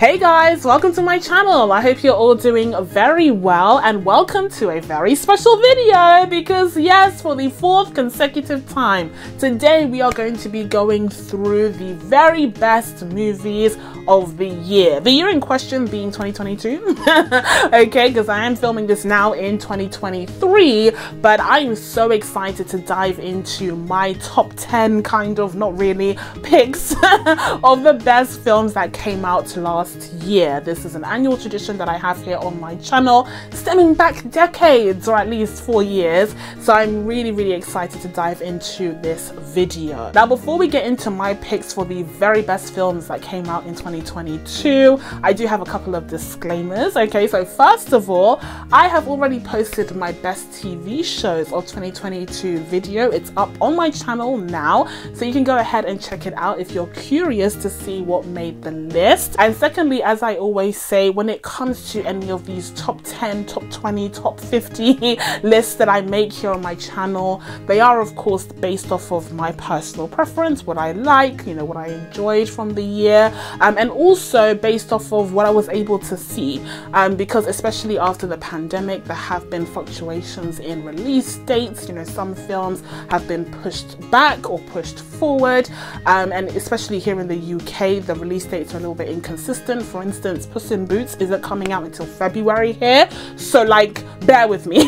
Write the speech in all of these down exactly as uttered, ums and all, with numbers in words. Hey guys, welcome to my channel. I hope you're all doing very well and welcome to a very special video because yes, for the fourth consecutive time, today we are going to be going through the very best movies of the year. The year in question being twenty twenty-two, okay, because I am filming this now in twenty twenty-three, but I am so excited to dive into my top ten kind of, not really, picks of the best films that came out last year. This is an annual tradition that I have here on my channel, stemming back decades or at least four years. So I'm really, really excited to dive into this video. Now, before we get into my picks for the very best films that came out in twenty twenty-two, I do have a couple of disclaimers. Okay, so first of all, I have already posted my best T V shows of twenty twenty-two video. It's up on my channel now, so you can go ahead and check it out if you're curious to see what made the list. And second, Secondly, as I always say, when it comes to any of these top ten, top twenty, top fifty lists that I make here on my channel, they are of course based off of my personal preference, what I like, you know, what I enjoyed from the year, um, and also based off of what I was able to see, um, because especially after the pandemic, there have been fluctuations in release dates. You know, some films have been pushed back or pushed forward, um, and especially here in the U K, the release dates are a little bit inconsistent. For instance, Puss in Boots isn't coming out until February here, so like, bear with me.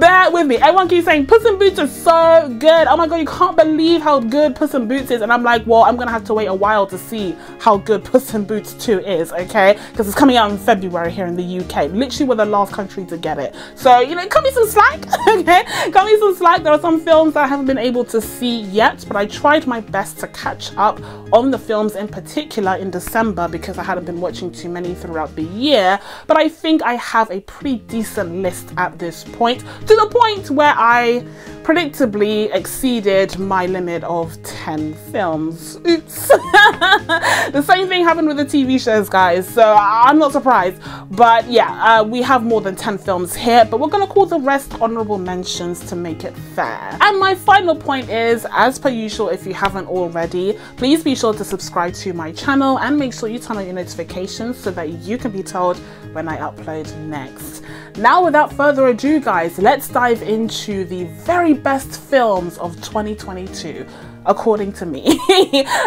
Bear with me. Everyone keeps saying Puss in Boots is so good, oh my god, you can't believe how good Puss in Boots is, and I'm like, well, I'm gonna have to wait a while to see how good Puss in Boots two is, okay, because it's coming out in February here in the U K. Literally we're the last country to get it, so you know, cut me some slack. Okay, cut me some slack. There are some films that I haven't been able to see yet, but I tried my best to catch up on the films in particular in December because because I hadn't been watching too many throughout the year. But I think I have a pretty decent list at this point, to the point where I predictably exceeded my limit of ten films. Oops. The same thing happened with the T V shows, guys, so I'm not surprised. But yeah, uh, we have more than ten films here, but we're gonna call the rest honorable mentions to make it fair. And my final point is, as per usual, if you haven't already, please be sure to subscribe to my channel and make sure you turn on your notifications so that you can be told when I upload next. Now, without further ado, guys, let's dive into the very best films of twenty twenty-two, according to me.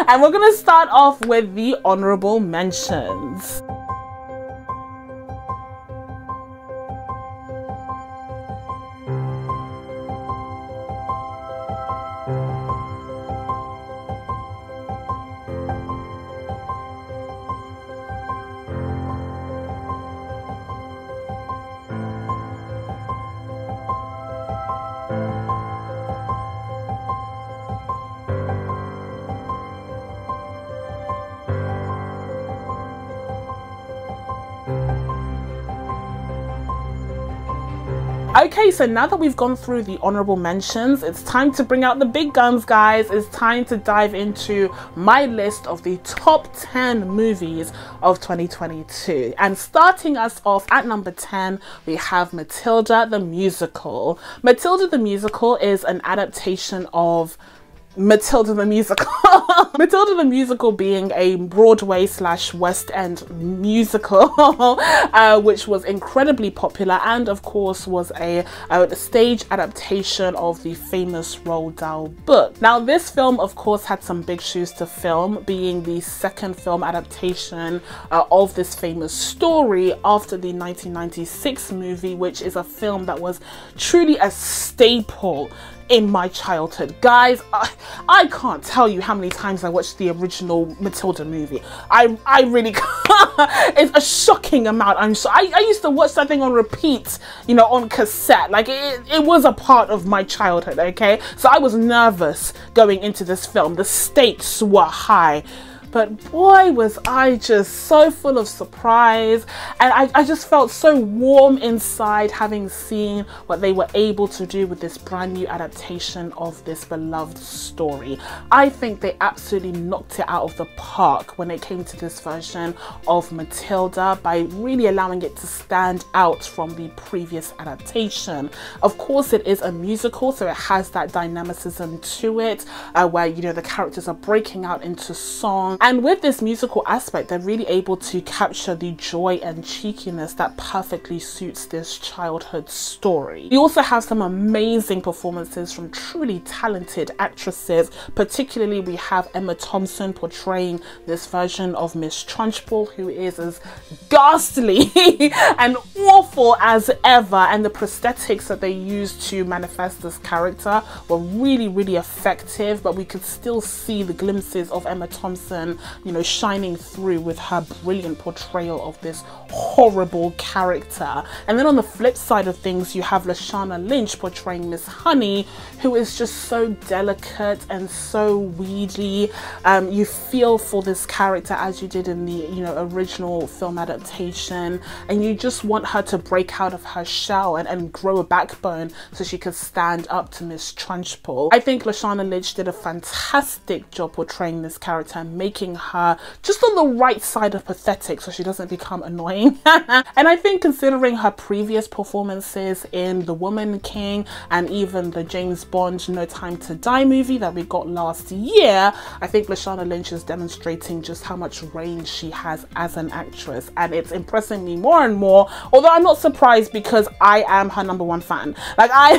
And we're gonna start off with the honorable mentions. Okay, so now that we've gone through the honorable mentions, it's time to bring out the big guns, guys. It's time to dive into my list of the top ten movies of twenty twenty-two. And starting us off at number ten, we have Matilda the Musical. Matilda the Musical is an adaptation of Matilda the Musical. Matilda the Musical being a Broadway slash West End musical, uh, which was incredibly popular and of course was a, a stage adaptation of the famous Roald Dahl book. Now, this film of course had some big shoes to fill, being the second film adaptation uh, of this famous story after the nineteen ninety-six movie, which is a film that was truly a staple in my childhood. Guys, I, I can't tell you how many times I watched the original Matilda movie. I I really can't. It's a shocking amount. I'm so I, I used to watch that thing on repeat, you know, on cassette. Like it, it was a part of my childhood, okay? So I was nervous going into this film. The stakes were high. But boy, was I just so full of surprise, and I, I just felt so warm inside having seen what they were able to do with this brand new adaptation of this beloved story. I think they absolutely knocked it out of the park when it came to this version of Matilda by really allowing it to stand out from the previous adaptation. Of course, it is a musical, so it has that dynamicism to it, uh, where, you know, the characters are breaking out into song. And with this musical aspect, they're really able to capture the joy and cheekiness that perfectly suits this childhood story. We also have some amazing performances from truly talented actresses. Particularly, we have Emma Thompson portraying this version of Miss Trunchbull, who is as ghastly and awful as ever, and the prosthetics that they used to manifest this character were really, really effective, but we could still see the glimpses of Emma Thompson, you know, shining through with her brilliant portrayal of this horrible character. And then on the flip side of things, you have Lashana Lynch portraying Miss Honey, who is just so delicate and so weedy. Um, you feel for this character as you did in the, you know, original film adaptation, and you just want her to break out of her shell and, and grow a backbone so she could stand up to Miss Trunchbull. I think Lashana Lynch did a fantastic job portraying this character and making her just on the right side of pathetic so she doesn't become annoying. And I think considering her previous performances in The Woman King and even the James Bond No Time to Die movie that we got last year, I think Lashana Lynch is demonstrating just how much range she has as an actress, and it's impressing me more and more, although I'm not surprised because I am her number one fan. Like I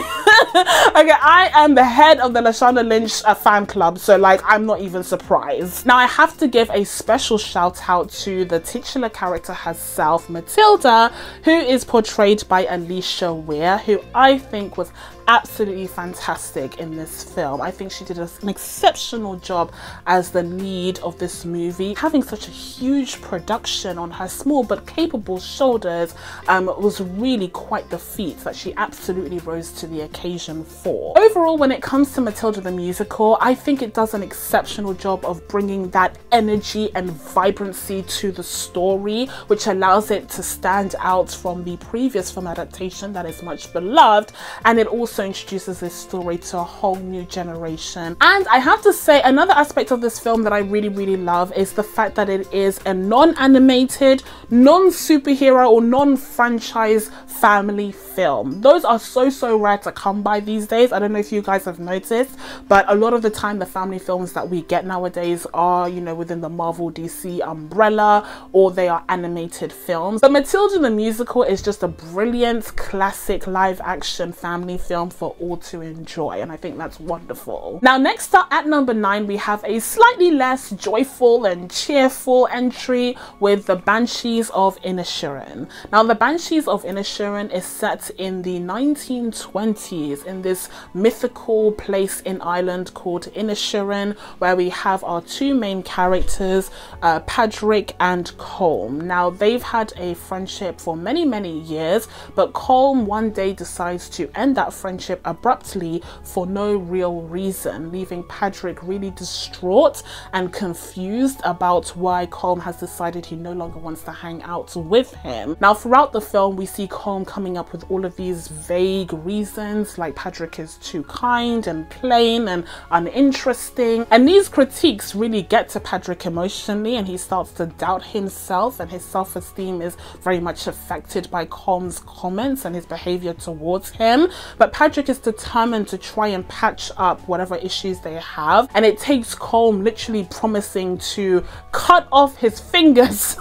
okay, I am the head of the Lashana Lynch uh, fan club, so like I'm not even surprised. Now I have to give a special shout out to the titular character herself, Matilda, who is portrayed by Alicia Weir, who I think was absolutely fantastic in this film. I think she did an exceptional job as the lead of this movie. Having such a huge production on her small but capable shoulders um, was really quite the feat that she absolutely rose to the occasion for. Overall, when it comes to Matilda the Musical, I think it does an exceptional job of bringing that energy and vibrancy to the story, which allows it to stand out from the previous film adaptation that is much beloved, and it also introduces this story to a whole new generation. And I have to say, another aspect of this film that I really really love is the fact that it is a non-animated, non-superhero or non-franchise family film. Those are so so rare to come by these days. I don't know if you guys have noticed, but a lot of the time the family films that we get nowadays are, you know, within the Marvel D C umbrella, or they are animated films. But Matilda the Musical is just a brilliant classic live action family film for all to enjoy, and I think that's wonderful. Now next up at number nine, we have a slightly less joyful and cheerful entry with The Banshees of Inisherin. Now The Banshees of Inisherin is set in the nineteen twenties in this mythical place in Ireland called Inisherin, where we have our two main characters, uh, Pádraic and Colm. Now they've had a friendship for many many years, but Colm one day decides to end that friendship friendship abruptly for no real reason, leaving Pádraic really distraught and confused about why Colm has decided he no longer wants to hang out with him. Now throughout the film we see Colm coming up with all of these vague reasons, like Pádraic is too kind and plain and uninteresting, and these critiques really get to Pádraic emotionally, and he starts to doubt himself, and his self-esteem is very much affected by Colm's comments and his behavior towards him. But Pádraic is determined to try and patch up whatever issues they have, and it takes Colm literally promising to cut off his fingers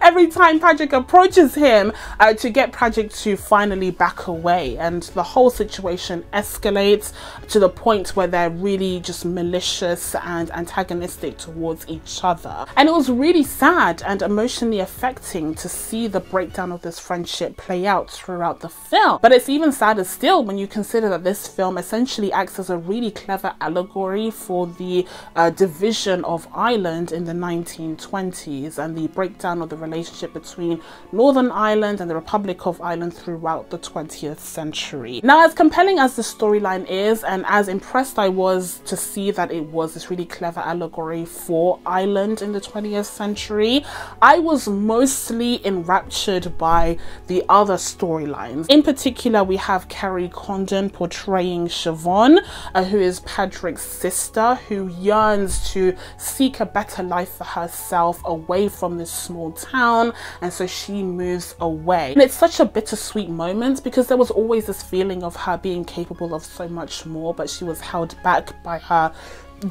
every time Pádraic approaches him uh, to get Pádraic to finally back away, and the whole situation escalates to the point where they're really just malicious and antagonistic towards each other. And it was really sad and emotionally affecting to see the breakdown of this friendship play out throughout the film. But it's even sadder still when you consider that this film essentially acts as a really clever allegory for the uh, division of Ireland in the nineteen twenties and the breakdown of the relationship between Northern Ireland and the Republic of Ireland throughout the twentieth century. Now, as compelling as the storyline is, and as impressed I was to see that it was this really clever allegory for Ireland in the twentieth century, I was mostly enraptured by the other storylines. In particular, we have Kerry Condon portraying Siobhan, uh, who is Pádraic's sister, who yearns to seek a better life for herself away from this small town, and so she moves away. And it's such a bittersweet moment because there was always this feeling of her being capable of so much more, but she was held back by her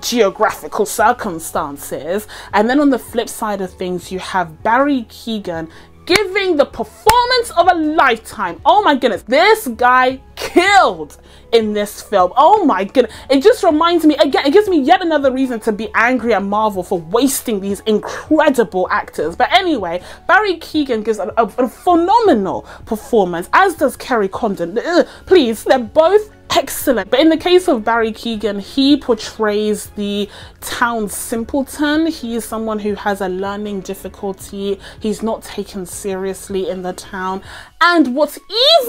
geographical circumstances. And then on the flip side of things, you have Barry Keoghan giving the performance of a lifetime. Oh my goodness, this guy killed in this film. Oh my goodness, it just reminds me again, it gives me yet another reason to be angry at Marvel for wasting these incredible actors. But anyway, Barry Keoghan gives a, a, a phenomenal performance, as does Kerry Condon. Ugh, please, they're both excellent. But in the case of Barry Keoghan, he portrays the town simpleton. He is someone who has a learning difficulty. He's not taken seriously in the town. And what's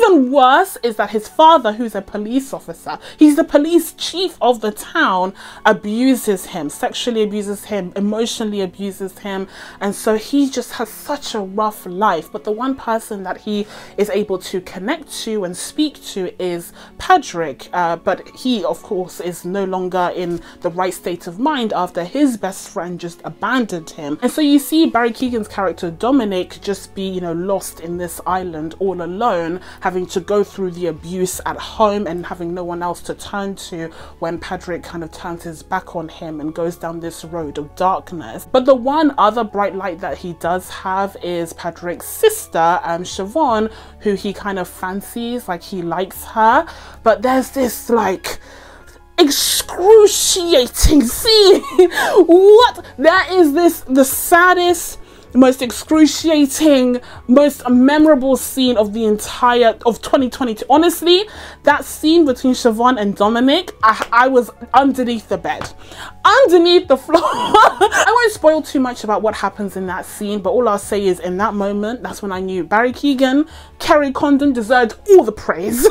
even worse is that his father, who's a police officer, he's the police chief of the town, abuses him, sexually abuses him, emotionally abuses him. And so he just has such a rough life. But the one person that he is able to connect to and speak to is Pádraic. Uh, but he, of course, is no longer in the right state of mind after his best friend just abandoned him. And so you see Barry Keoghan's character Dominic just be, you know, lost in this island all alone, having to go through the abuse at home and having no one else to turn to when Pádraic kind of turns his back on him and goes down this road of darkness. But the one other bright light that he does have is Pádraic's sister, um, Siobhan, who he kind of fancies, like he likes her. But there's this like excruciating scene. What? That is this the saddest, most excruciating, most memorable scene of the entire of twenty twenty-two. Honestly, that scene between Siobhan and Dominic, I, I was underneath the bed, underneath the floor. I won't spoil too much about what happens in that scene, but all I'll say is in that moment, that's when I knew Barry Keoghan, Kerry Condon deserved all the praise.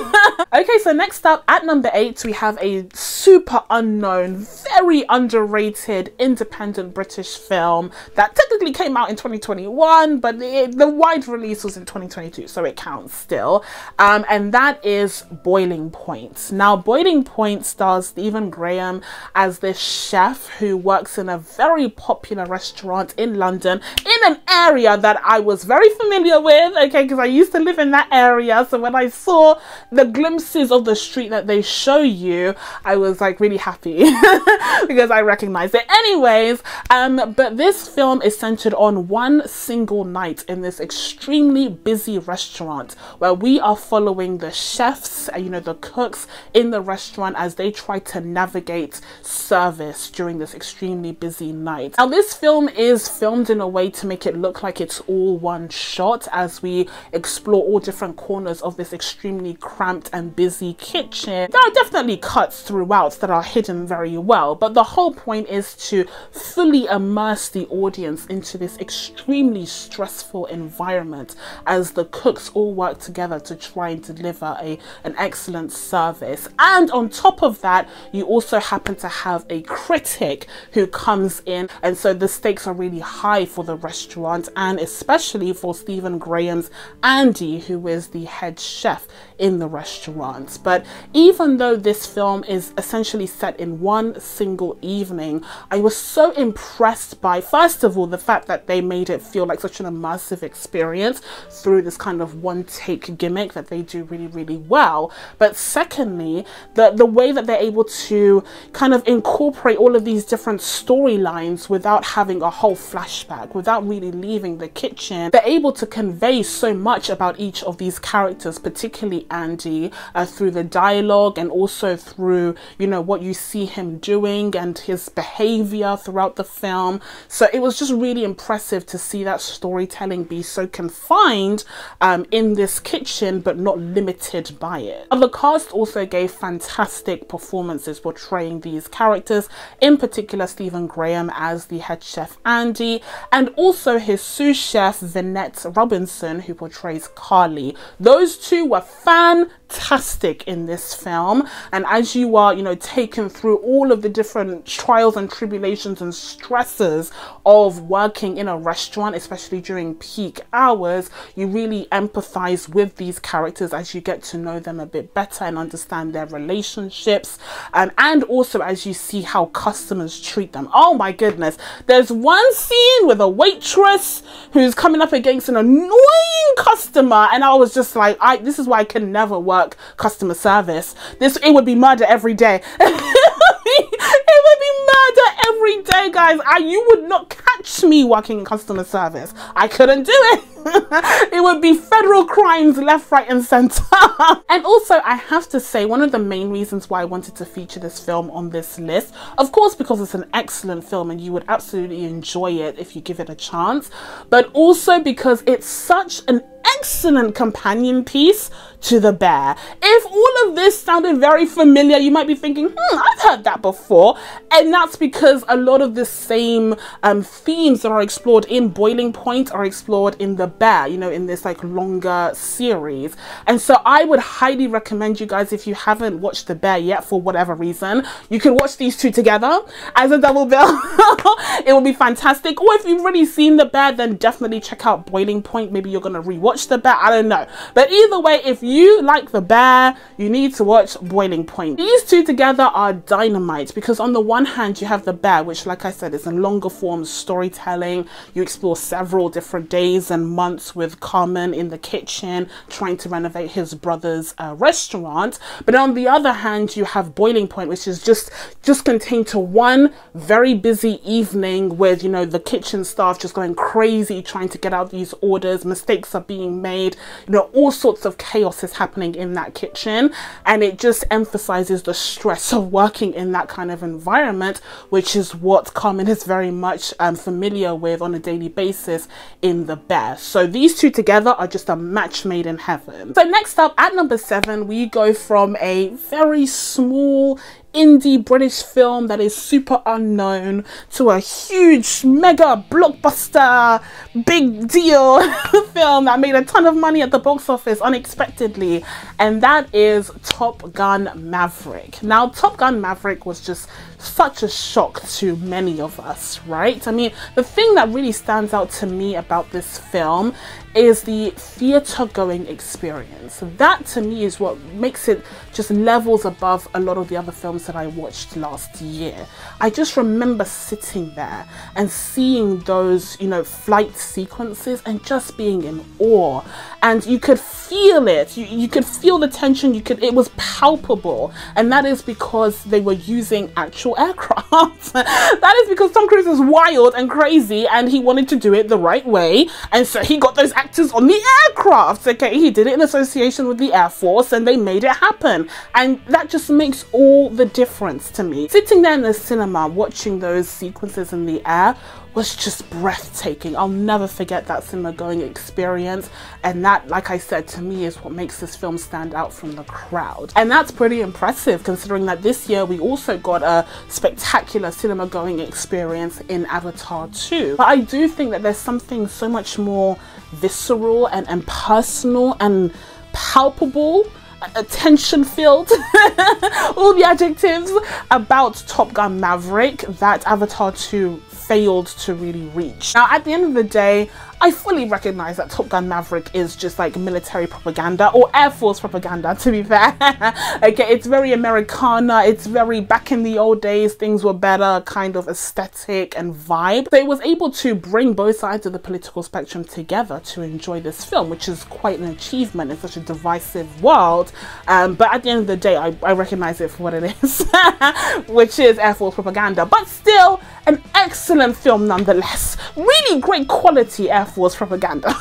Okay, so next up at number eight, we have a super unknown, very underrated, independent British film that technically came out in twenty twenty-one, but it, the wide release was in twenty twenty-two, so it counts still. Um, and that is Boiling Point. Now, Boiling Point stars Stephen Graham as this chef who works in a very popular restaurant in London, in an area that I was very familiar with, okay, because I used to live in that area. So when I saw the glimpses of the street that they show you, I was like really happy because I recognized it. Anyways, um, but this film is centered on one single night in this extremely busy restaurant where we are following the chefs, you know, the cooks in the restaurant as they try to navigate service during this extremely busy night. Now, this film is filmed in a way to make it look like it's all one shot as we explore all different corners of this extremely cramped and busy kitchen. There are definitely cuts throughout that are hidden very well, but the whole point is to fully immerse the audience into this extremely stressful environment as the cooks all work together to try and deliver a an excellent service. And on top of that, you also happen to have a critic who comes in, and so the stakes are really high for the restaurant and especially for Stephen Graham's Andy, who is the head chef in the restaurant. But even though this film is essentially set in one single evening, I was so impressed by, first of all, the fact that they made it feel like such an immersive experience through this kind of one take gimmick that they do really, really well. But secondly, the, the way that they're able to kind of incorporate all of these different storylines without having a whole flashback, without really leaving the kitchen, they're able to convey so much about each of these characters, particularly Andy, uh, through the dialogue and also through, you know, what you see him doing and his behavior throughout the film. So it was just really impressive to see that storytelling be so confined um, in this kitchen but not limited by it. And the cast also gave fantastic performances portraying these characters, in particular Stephen Graham as the head chef Andy, and also his sous chef Vinette Robinson, who portrays Carly. Those two were fantastic in this film, and as you are, you know, taken through all of the different trials and tribulations and stresses of working in a restaurant, especially during peak hours, you really empathize with these characters as you get to know them a bit better and understand their relationships, um, and also as you see how customers treat them. Oh my goodness, there's one scene with a waitress who's coming up against an annoying customer, and I was just like, I this is why I can never work customer service. This it would be murder every day. It would be murder every day, guys. I, you would not catch me working in customer service. I couldn't do it. It would be federal crimes left, right and centre. And also, I have to say, one of the main reasons why I wanted to feature this film on this list, of course, because it's an excellent film and you would absolutely enjoy it if you give it a chance, but also because it's such an excellent companion piece to The Bear. If all of this sounded very familiar, you might be thinking, hmm, I've heard that before. And that's because a lot of the same um, themes that are explored in Boiling Point are explored in The Bear, you know, in this like longer series. And so I would highly recommend you guys, if you haven't watched The Bear yet for whatever reason, you can watch these two together as a double bill. It will be fantastic. Or if you've already seen The Bear, then definitely check out Boiling Point. Maybe you're going to rewatch The Bear, I don't know, but either way, if you like The Bear, you need to watch Boiling Point. These two together are dynamite, because on the one hand you have The Bear, which, like I said, is a longer form storytelling. You explore several different days and months with Carmen in the kitchen trying to renovate his brother's uh, restaurant. But on the other hand, you have Boiling Point, which is just just contained to one very busy evening with, you know, the kitchen staff just going crazy trying to get out these orders. Mistakes are being made, you know, all sorts of chaos is happening in that kitchen, and it just emphasizes the stress of working in that kind of environment, which is what Carmen is very much um, familiar with on a daily basis in The Bear. So these two together are just a match made in heaven. So next up at number seven, we go from a very small indie British film that is super unknown to a huge mega blockbuster big deal film that made a ton of money at the box office unexpectedly, and that is Top Gun Maverick. Now, Top Gun Maverick was just such a shock to many of us, right? I mean, the thing that really stands out to me about this film is the theatre going experience. That to me is what makes it just levels above a lot of the other films that I watched last year. I just remember sitting there and seeing those, you know, flight sequences and just being in awe. And you could feel it, you, you could feel the tension, you could, it was palpable. And that is because they were using actual aircraft. That is because Tom Cruise is wild and crazy and he wanted to do it the right way. And so he got those actors on the aircraft, okay? He did it in association with the Air Force and they made it happen. And that just makes all the difference to me. Sitting there in the cinema watching those sequences in the air was just breathtaking. I'll never forget that cinema going experience, and that, like I said, to me is what makes this film stand out from the crowd. And that's pretty impressive considering that this year we also got a spectacular cinema going experience in Avatar two. But I do think that there's something so much more visceral and, and personal and palpable, attention filled, all the adjectives, about Top Gun Maverick that Avatar two failed to really reach. Now, at the end of the day, I fully recognize that Top Gun Maverick is just like military propaganda, or Air Force propaganda, to be fair. Okay, it's very Americana, it's very back in the old days, things were better kind of aesthetic and vibe. So it was able to bring both sides of the political spectrum together to enjoy this film, which is quite an achievement in such a divisive world. Um, but at the end of the day, I, I recognize it for what it is, which is Air Force propaganda, but still an excellent film nonetheless. Really great quality Air Force propaganda.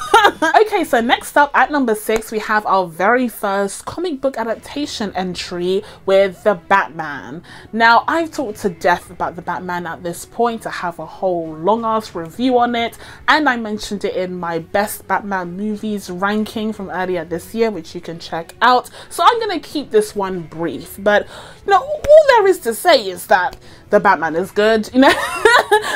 Okay, so next up at number six, we have our very first comic book adaptation entry with The Batman. Now, I've talked to death about The Batman at this point. I have a whole long ass review on it, and I mentioned it in my best Batman movies ranking from earlier this year, which you can check out. So I'm gonna keep this one brief, but you know, all there is to say is that The Batman is good, you know.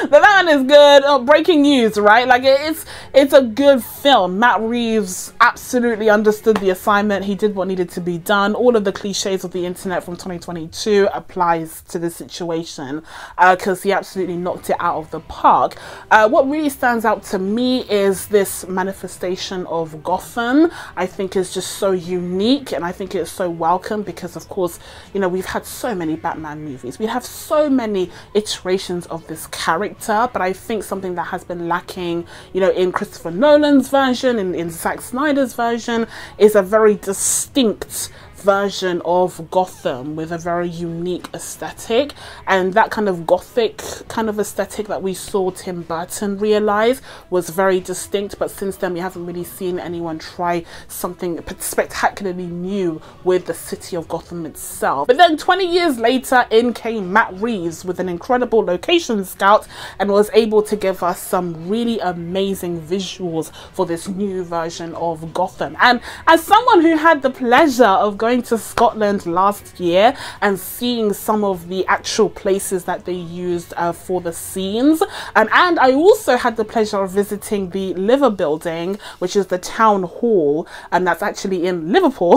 The Batman is good. Oh, breaking news, right? Like, it's it's a good film. Matt Reeves absolutely understood the assignment. He did what needed to be done. All of the cliches of the internet from twenty twenty-two applies to this situation, because uh, he absolutely knocked it out of the park. Uh, what really stands out to me is this manifestation of Gotham. I think is just so unique, and I think it's so welcome because, of course, you know, we've had so many Batman movies. We have so many iterations of this character, but I think something that has been lacking, you know, in Christopher Nolan's version, in, in Zack Snyder's version, is a very distinct version of Gotham with a very unique aesthetic, and that kind of gothic kind of aesthetic that we saw Tim Burton realize was very distinct. But since then we haven't really seen anyone try something spectacularly new with the city of Gotham itself. But then twenty years later, in came Matt Reeves with an incredible location scout and was able to give us some really amazing visuals for this new version of Gotham. And as someone who had the pleasure of going Going to Scotland last year and seeing some of the actual places that they used uh, for the scenes, um, and I also had the pleasure of visiting the Liver building, which is the town hall, and that's actually in Liverpool.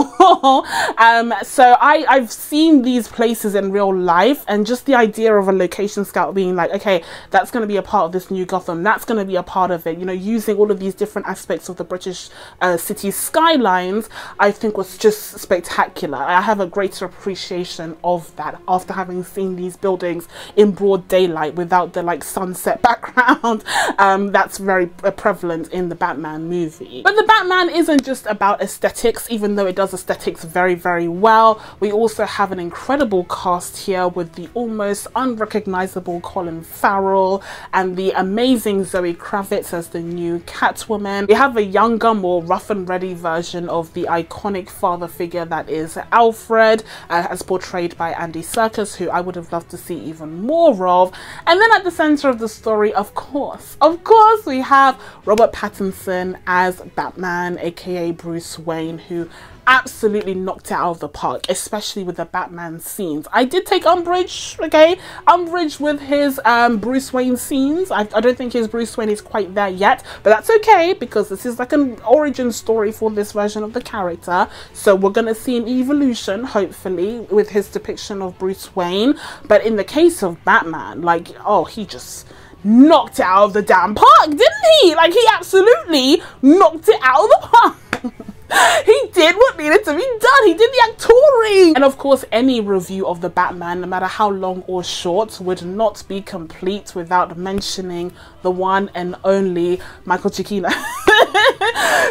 um, so I, I've seen these places in real life, and just the idea of a location scout being like, okay, that's going to be a part of this new Gotham, that's going to be a part of it, you know, using all of these different aspects of the British uh, city skylines, I think was just spectacular. I have a greater appreciation of that after having seen these buildings in broad daylight without the like sunset background um, that's very prevalent in the Batman movie. But the Batman isn't just about aesthetics, even though it does aesthetics very, very well. We also have an incredible cast here with the almost unrecognizable Colin Farrell and the amazing Zoe Kravitz as the new Catwoman. We have a younger, more rough and ready version of the iconic father figure that is Alfred, uh, as portrayed by Andy Serkis, who I would have loved to see even more of. And then at the center of the story, of course, of course, we have Robert Pattinson as Batman, aka Bruce Wayne, who absolutely knocked it out of the park, especially with the Batman scenes. I did take umbrage, okay, umbrage with his um, Bruce Wayne scenes. I, I don't think his Bruce Wayne is quite there yet, but that's okay because this is like an origin story for this version of the character. So we're going to see an evolution, hopefully, with his depiction of Bruce Wayne. But in the case of Batman, like, oh, he just knocked it out of the damn park, didn't he? Like, he absolutely knocked it out of the park. He did what needed to be done. He did the acting. And of course, any review of the Batman, no matter how long or short, would not be complete without mentioning the one and only Michael Giacchino,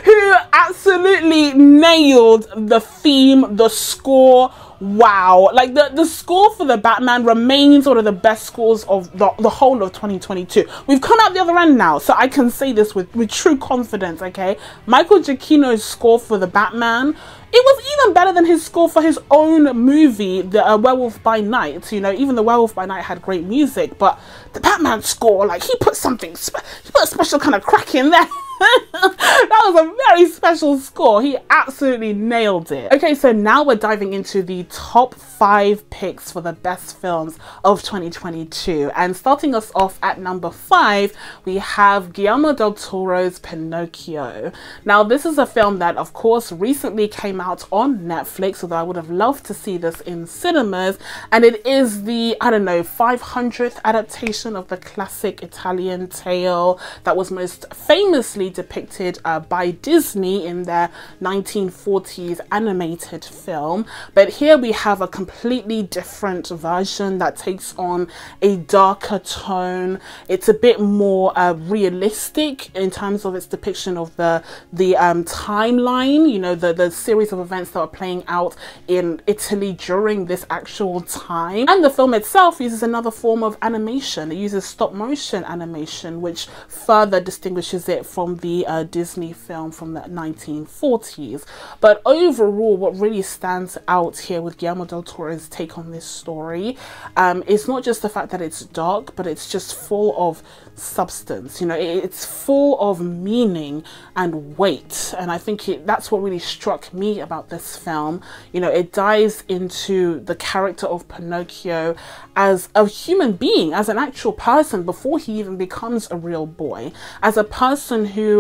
who absolutely nailed the theme, the score. Wow, like the, the score for the Batman remains one of the best scores of the, the whole of twenty twenty-two. We've come out the other end now, so I can say this with, with true confidence, okay? Michael Giacchino's score for the Batman, it was even better than his score for his own movie, the uh, Werewolf by Night. You know, even the Werewolf by Night had great music, but the Batman score, like, he put something, he put a special kind of crack in there. That was a very special score. He absolutely nailed it. Okay, so now we're diving into the top five picks for the best films of twenty twenty-two. And starting us off at number five, we have Guillermo del Toro's Pinocchio. Now, this is a film that, of course, recently came out on Netflix, although I would have loved to see this in cinemas. And it is the, I don't know, five hundredth adaptation of the classic Italian tale that was most famously depicted uh, by Disney in their nineteen forties animated film. But here we have a completely different version that takes on a darker tone. It's a bit more uh, realistic in terms of its depiction of the the um, timeline, you know, the, the series of events that are playing out in Italy during this actual time. And the film itself uses another form of animation. It uses stop motion animation, which further distinguishes it from the uh, Disney film from the nineteen forties. But overall, what really stands out here with Guillermo del Toro's take on this story um, is not just the fact that it's dark, but it's just full of substance. You know, it, it's full of meaning and weight. And I think it, that's what really struck me about this film. You know, it dives into the character of Pinocchio as a human being, as an actual person before he even becomes a real boy, as a person who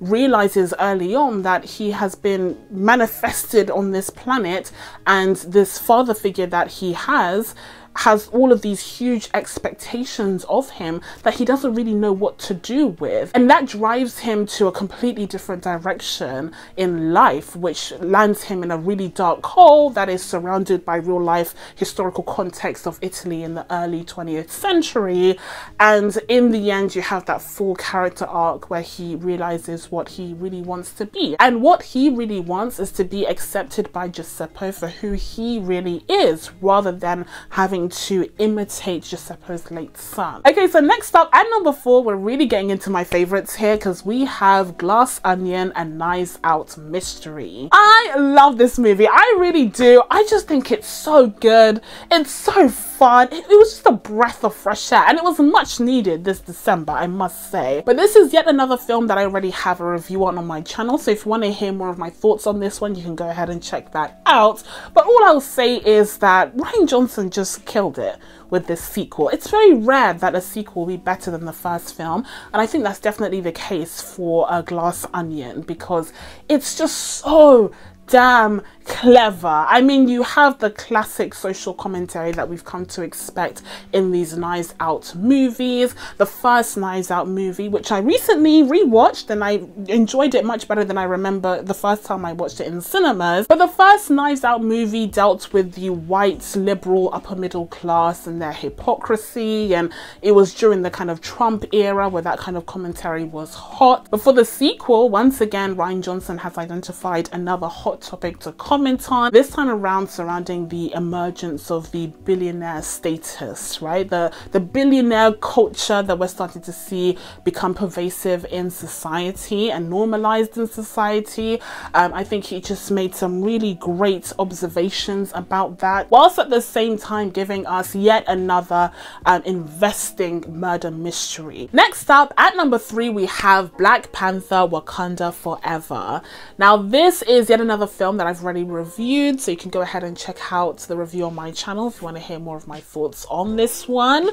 realizes early on that he has been manifested on this planet, and this father figure that he has has all of these huge expectations of him that he doesn't really know what to do with. And that drives him to a completely different direction in life, which lands him in a really dark hole that is surrounded by real life historical context of Italy in the early twentieth century. And in the end, you have that full character arc where he realizes what he really wants to be. And what he really wants is to be accepted by Giuseppe for who he really is, rather than having to imitate Giuseppe's late son. Okay, so next up at number four, we're really getting into my favorites here, because we have Glass Onion and Knives Out Mystery. I love this movie. I really do. I just think it's so good. It's so fun. It, it was just a breath of fresh air, and it was much needed this December, I must say. But this is yet another film that I already have a review on on my channel, so if you want to hear more of my thoughts on this one, you can go ahead and check that out. But all I'll say is that Rian Johnson just killed it with this sequel. It's very rare that a sequel will be better than the first film, and I think that's definitely the case for uh, Glass Onion, because it's just so damn clever. I mean, you have the classic social commentary that we've come to expect in these Knives Out movies. The first Knives Out movie, which I recently rewatched, and I enjoyed it much better than I remember the first time I watched it in cinemas. But the first Knives Out movie dealt with the white liberal upper middle class and their hypocrisy, and it was during the kind of Trump era where that kind of commentary was hot. But for the sequel, once again, Rian Johnson has identified another hot topic to comment on, this time around surrounding the emergence of the billionaire status, right? The, the billionaire culture that we're starting to see become pervasive in society and normalized in society. Um, I think he just made some really great observations about that, whilst at the same time giving us yet another um, investing murder mystery. Next up at number three, we have Black Panther: Wakanda Forever. Now this is yet another film that I've already reviewed, so you can go ahead and check out the review on my channel if you want to hear more of my thoughts on this one.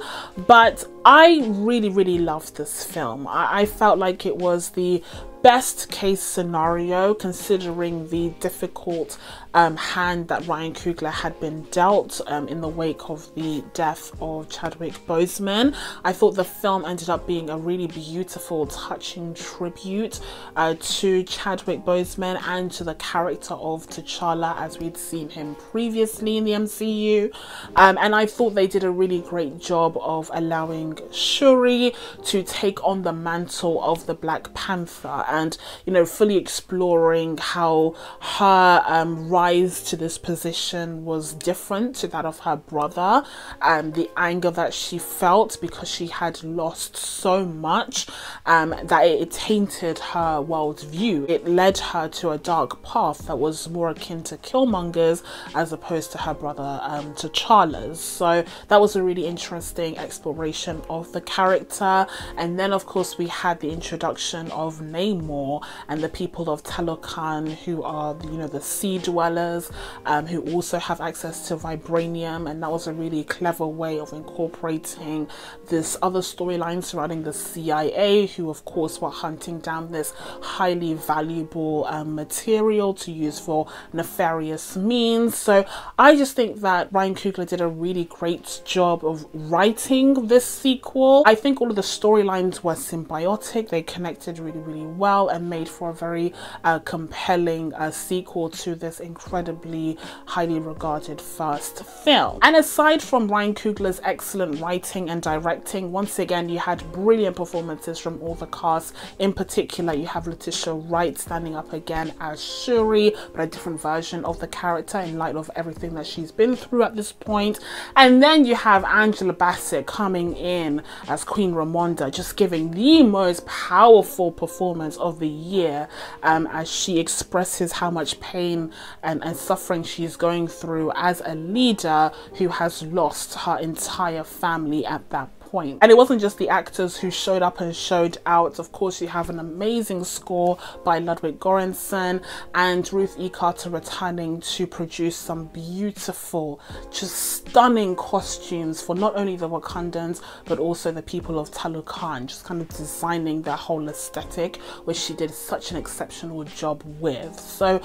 But I really really loved this film. I, I felt like it was the best case scenario, considering the difficult um, hand that Ryan Coogler had been dealt um, in the wake of the death of Chadwick Boseman. I thought the film ended up being a really beautiful, touching tribute uh, to Chadwick Boseman and to the character of T'Challa as we'd seen him previously in the M C U. Um, and I thought they did a really great job of allowing Shuri to take on the mantle of the Black Panther, and you know, fully exploring how her um, rise to this position was different to that of her brother, and um, the anger that she felt because she had lost so much, um, that it tainted her worldview. It led her to a dark path that was more akin to Killmonger's as opposed to her brother um, T'Challa's. So that was a really interesting exploration of the character. And then of course we had the introduction of Namor more and the people of Talokan, who are, you know, the sea dwellers, um, who also have access to vibranium, and that was a really clever way of incorporating this other storyline surrounding the C I A, who of course were hunting down this highly valuable um, material to use for nefarious means. So I just think that Ryan Coogler did a really great job of writing this sequel. I think all of the storylines were symbiotic. They connected really really well and made for a very uh, compelling uh, sequel to this incredibly highly regarded first film. And aside from Ryan Coogler's excellent writing and directing, once again you had brilliant performances from all the cast. In particular, you have Letitia Wright standing up again as Shuri, but a different version of the character in light of everything that she's been through at this point. And then you have Angela Bassett coming in as Queen Ramonda, just giving the most powerful performance of the year, um, as she expresses how much pain and, and suffering she's going through as a leader who has lost her entire family at that point. And it wasn't just the actors who showed up and showed out. Of course, you have an amazing score by Ludwig Göransson and Ruth E. Carter returning to produce some beautiful, just stunning costumes for not only the Wakandans, but also the people of Talokan, just kind of designing their whole aesthetic, which she did such an exceptional job with. So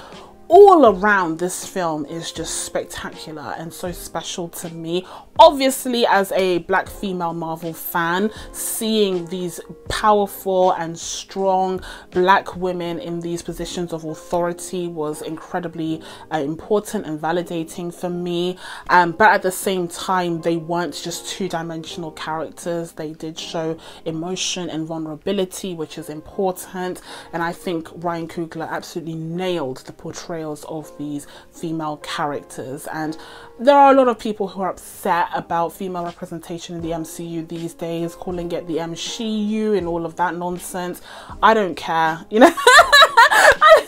all around, this film is just spectacular and so special to me. obviously, as a black female Marvel fan, seeing these powerful and strong black women in these positions of authority was incredibly uh, important and validating for me. Um, but at the same time, they weren't just two-dimensional characters. They did show emotion and vulnerability, which is important. And I think Ryan Coogler absolutely nailed the portrayals of these female characters. And there are a lot of people who are upset about female representation in the M C U these days, calling it the M S H E U and all of that nonsense. I don't care, you know. I,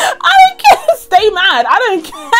I don't care. Stay mad. I don't care.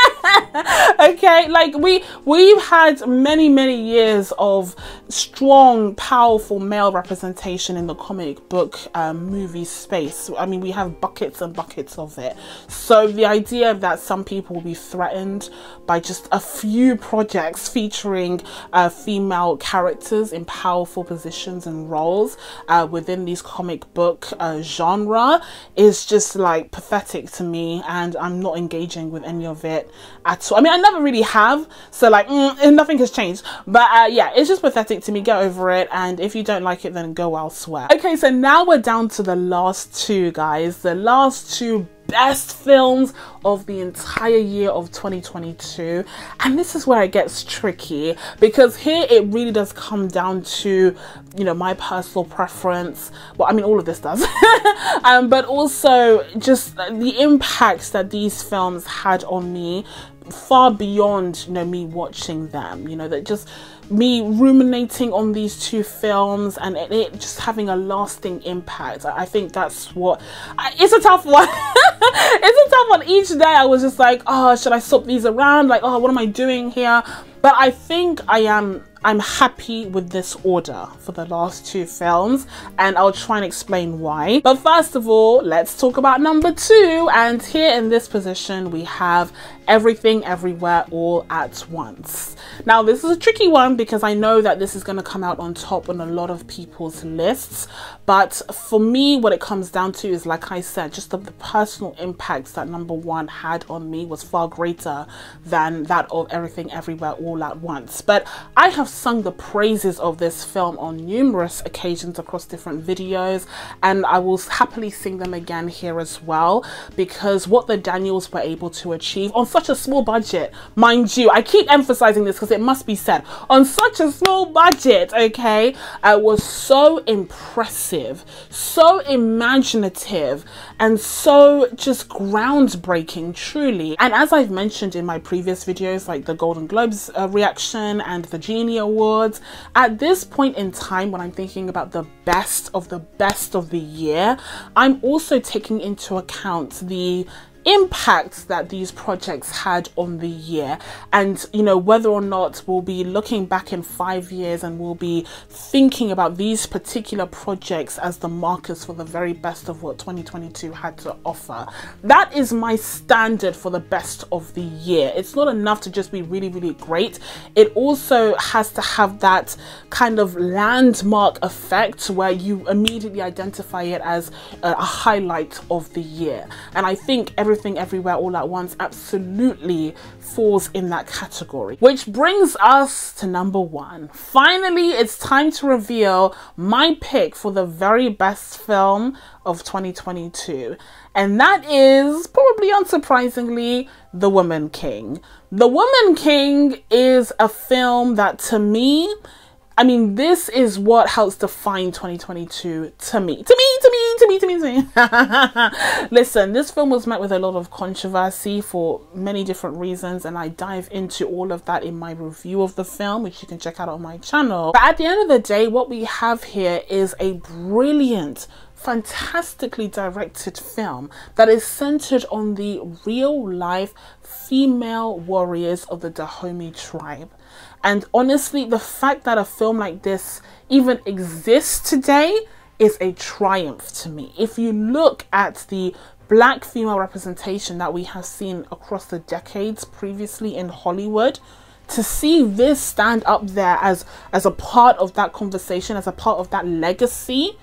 Okay, like we we've had many many years of strong, powerful male representation in the comic book um, movie space. I mean, we have buckets and buckets of it. So the idea that some people will be threatened by just a few projects featuring uh, female characters in powerful positions and roles uh, within these comic book uh, genre is just like pathetic to me, and I'm not engaging with any of it at all. I mean, I never really have, so like mm, nothing has changed, but uh, yeah, it's just pathetic to me. Get over it, and if you don't like it, then go elsewhere. Okay, so now we're down to the last two, guys. The last two best films of the entire year of twenty twenty-two, and this is where it gets tricky, because here it really does come down to, you know, my personal preference. Well, I mean, all of this does. um, but also just the impacts that these films had on me, far beyond, you know, me watching them. You know, that just me ruminating on these two films and it, it just having a lasting impact. I think that's what I, it's a tough one. It's a tough one. Each day I was just like, oh, should I swap these around? Like, oh, what am I doing here? But I think I am I'm happy with this order for the last two films, and I'll try and explain why. But first of all, let's talk about number two, and here in this position we have Everything Everywhere All at Once. Now, this is a tricky one because I know that this is going to come out on top on a lot of people's lists, but for me what it comes down to is, like I said, just the, the personal impacts that number one had on me was far greater than that of Everything Everywhere All at Once. But I have sung the praises of this film on numerous occasions across different videos, and I will happily sing them again here as well, because what the Daniels were able to achieve on such a small budget, mind you, I keep emphasizing this because it must be said, on such a small budget, okay, uh, was so impressive, so imaginative, and so just groundbreaking, truly. And as I've mentioned in my previous videos, like the Golden Globes uh, reaction and the Genie Awards, at this point in time when I'm thinking about the best of the best of the year, I'm also taking into account the impacts that these projects had on the year, and you know, whether or not we'll be looking back in five years and we'll be thinking about these particular projects as the markers for the very best of what twenty twenty-two had to offer. That is my standard for the best of the year. It's not enough to just be really really great. It also has to have that kind of landmark effect where you immediately identify it as a, a highlight of the year, and I think every Everything Everywhere All at Once absolutely falls in that category. Which brings us to number one. Finally, it's time to reveal my pick for the very best film of twenty twenty-two, and that is, probably unsurprisingly, The Woman King. The Woman King is a film that, to me, I mean, this is what helps define twenty twenty-two to me. To me, to me, to me, to me, to me. Listen, this film was met with a lot of controversy for many different reasons, and I dive into all of that in my review of the film, which you can check out on my channel. But at the end of the day, what we have here is a brilliant, fantastically directed film that is centered on the real life female warriors of the Dahomey tribe. And honestly, the fact that a film like this even exists today is a triumph to me. If you look at the black female representation that we have seen across the decades previously in Hollywood, to see this stand up there as as a part of that conversation, as a part of that legacy,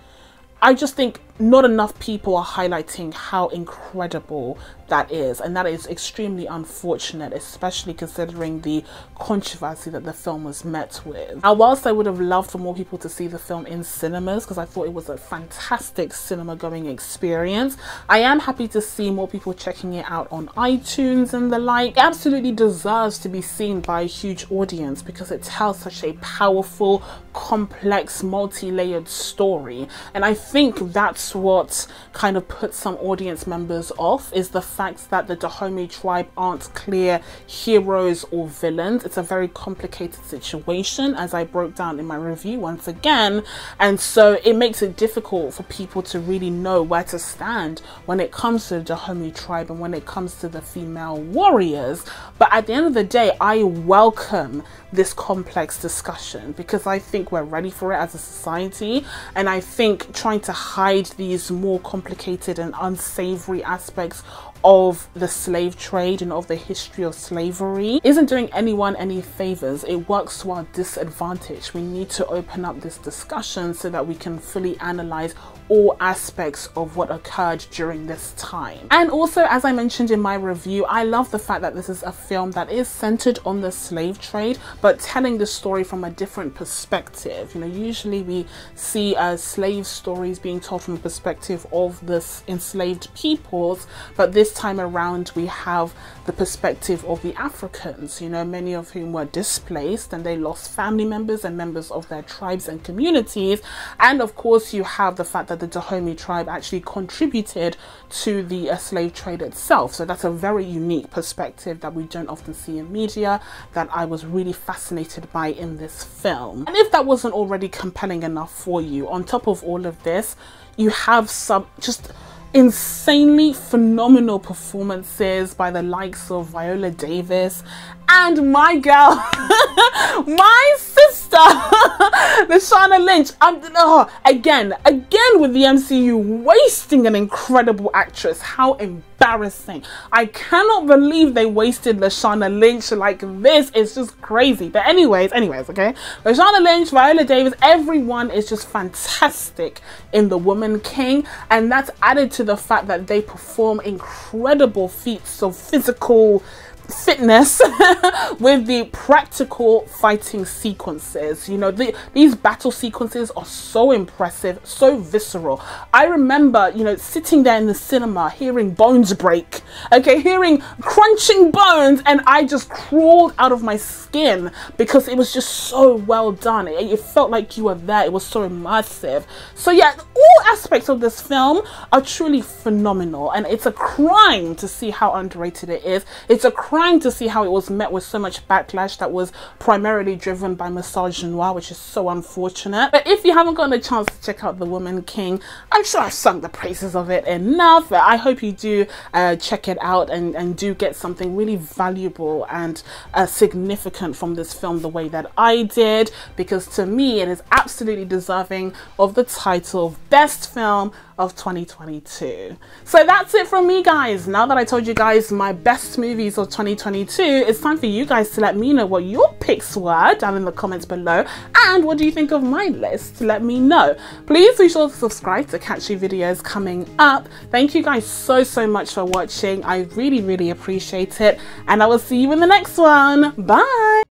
I just think not enough people are highlighting how incredible that is, and that is extremely unfortunate, especially considering the controversy that the film was met with. Now, whilst I would have loved for more people to see the film in cinemas, because I thought it was a fantastic cinema going experience, I am happy to see more people checking it out on iTunes and the like. It absolutely deserves to be seen by a huge audience because it tells such a powerful, complex, multi-layered story, and I think that's what kind of puts some audience members off, is the fact that the Dahomey tribe aren't clear heroes or villains. It's a very complicated situation, as I broke down in my review once again, and so it makes it difficult for people to really know where to stand when it comes to the Dahomey tribe and when it comes to the female warriors. But at the end of the day, I welcome this complex discussion because I think we're ready for it as a society, and I think trying to hide these more complicated and unsavory aspects of the slave trade and of the history of slavery isn't doing anyone any favors. It works to our disadvantage. We need to open up this discussion so that we can fully analyze all aspects of what occurred during this time. And also, as I mentioned in my review, I love the fact that this is a film that is centered on the slave trade but telling the story from a different perspective. You know, usually we see uh, slave stories being told from the perspective of the enslaved peoples, but this time around we have the perspective of the Africans, you know, many of whom were displaced and they lost family members and members of their tribes and communities. And of course you have the fact that the Dahomey tribe actually contributed to the uh, slave trade itself, so that's a very unique perspective that we don't often see in media that I was really fascinated by in this film. And if that wasn't already compelling enough for you, on top of all of this you have some just insanely phenomenal performances by the likes of Viola Davis and my girl, my sister, Lashana Lynch. I'm, oh, again, again with the M C U wasting an incredible actress. How embarrassing. I cannot believe they wasted Lashana Lynch like this. It's just crazy. But anyways, anyways, okay. Lashana Lynch, Viola Davis, everyone is just fantastic in The Woman King. And that's added to the fact that they perform incredible feats of physical fitness with the practical fighting sequences. You know, the, these battle sequences are so impressive, so visceral. I remember, you know, sitting there in the cinema hearing bones break, okay, hearing crunching bones, and I just crawled out of my skin because it was just so well done. It, it felt like you were there. It was so immersive. So yeah, all aspects of this film are truly phenomenal, and it's a crime to see how underrated it is. It's a crime Trying to see how it was met with so much backlash that was primarily driven by misogyny, which is so unfortunate. But if you haven't gotten a chance to check out The Woman King, I'm sure I've sung the praises of it enough, but I hope you do uh, check it out and, and do get something really valuable and uh, significant from this film the way that I did, because to me it is absolutely deserving of the title of Best Film of twenty twenty-two. So that's it from me, guys. Now that I told you guys my best movies of twenty twenty-two, it's time for you guys to let me know what your picks were down in the comments below, and what do you think of my list? Let me know. Please be sure to subscribe to catch new videos coming up. Thank you guys so so much for watching. I really really appreciate it, and I will see you in the next one. Bye.